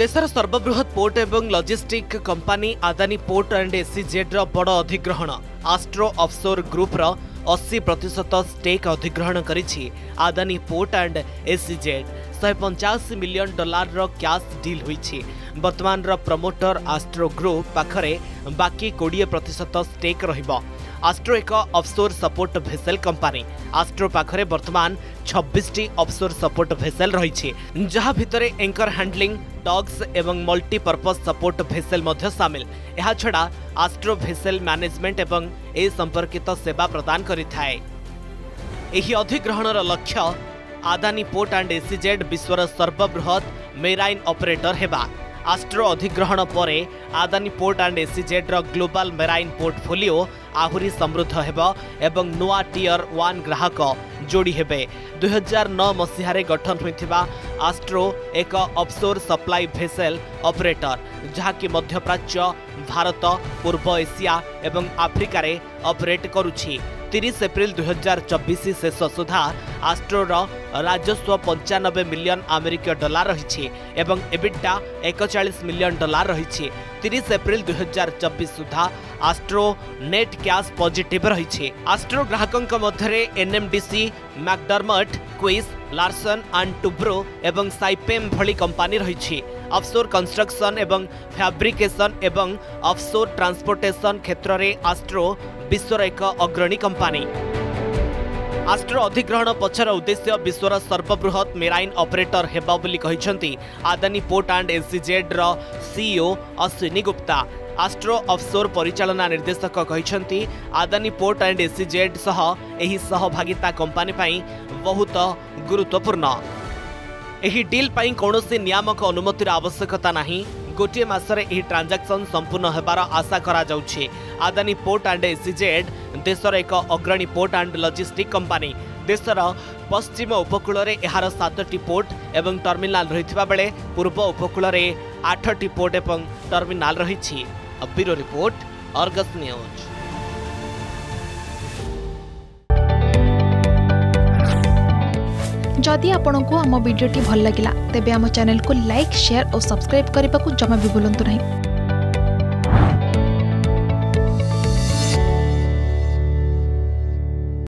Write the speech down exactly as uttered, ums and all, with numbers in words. देशर सर्वबृहत पोर्ट एवं logistic company Adani port and SEZ बड़ अधिग्रहण आस्ट्रो ऑफशोर ग्रुप रा अस्सी प्रतिशत स्टेक अधिग्रहण करिछि अदानी पोर्ट एंड एसजेड एक सौ पचास मिलियन डॉलर रा कैश डील होइछि। वर्तमान रा प्रमोटर आस्ट्रो ग्रुप पाखरे बाकी बीस प्रतिशत स्टेक रहिबो। आस्ट्रो एक offshore support vessel company. Astro पाखरे वर्तमान छब्बीस टी ऑफशोर सपोर्ट भेसेल रही जहां भितरे एंकर हैंडलिंग डॉग्स एवं मल्टीपर्पज सपोर्ट भेसेल मध्य शामिल। यह छड़ा आस्ट्रो भेसेल मैनेजमेंट एवं ए संपर्कित सेवा प्रदान करिथाए। एही अधिग्रहणर लक्ष्य अदानी पोर्ट एंड एसजेड विश्वर सर्वबृहत मेराइन ऑपरेटर हेबा। आस्ट्रो अधिग्रहण पर Adani port and SEZ global marine portfolio आहुरी समृद्ध हेबा एवं नुआ टीयर वन ग्राहक जोड़ी हेबे। दो हज़ार नौ मसीह गठन होइथिबा आस्ट्रो एक ऑफशोर सप्लाई भेसेल ऑपरेटर जहाँकि मध्यप्राच्य भारत पूर्व एशिया एवं आफ्रिकार ऑपरेट करुछि। तीस एप्रिल दो हज़ार चौबीस शेष सुधा आस्ट्रोर राजस्व पंचानबे मिलियन अमेरिकीय डॉलर रही एवं एबिटा इकतालीस मिलियन डॉलर रही। तीस एप्रिल दो हज़ार चौबीस सुधा आस्ट्रो नेट कैश पॉजिटिव रही। आस्ट्रो ग्राहकों मध्य एनएमडीसी मैकडर्मट क्विज़ लार्सन एंड टुब्रो एवं साइपेम भली कंपनी रही। ऑफशोर कंस्ट्रक्शन एवं फैब्रिकेशन एवं ऑफशोर ट्रांसपोर्टेशन क्षेत्र में आस्ट्रो विश्वर एक अग्रणी कंपनी। आस्ट्रो अधिग्रहण पछर उद्देश्य विश्वर सर्वबृहत मेराइन ऑपरेटर हेबा बोली कहिसंती अदानी पोर्ट एंड एसजेड रो CEO Ashwini Gupta. Astro offshore परिचालना निर्देशक कहिसंती अदानी पोर्ट एंड एसजेड सह एही सहभागिता कंपनी पई बहुत गुरुत्वपूर्ण। एही डील पाई कौनसी नियामक अनुमतिर आवश्यकता नहीं। गोटे मासरे एही ट्रांजाक्शन संपूर्ण हेबार आशा करा जाउछि। अदानी पोर्ट एंड एसजेड देशर एक अग्रणी पोर्ट एंड लॉजिस्टिक कंपनी। देशर पश्चिम उपकूल में यार सात टी पोर्ट एवं टर्मिनाल रहिथिबा बेले पूर्व उपकूल में आठ टी पोर्ट एवं टर्मिनाल रहिछि। Bureau report Argus news. जदि आपंक आम भिड्टे भल लगा तेब आम चैनल को लाइक शेयर और सब्सक्राइब करने को जमा भी भूलु ना।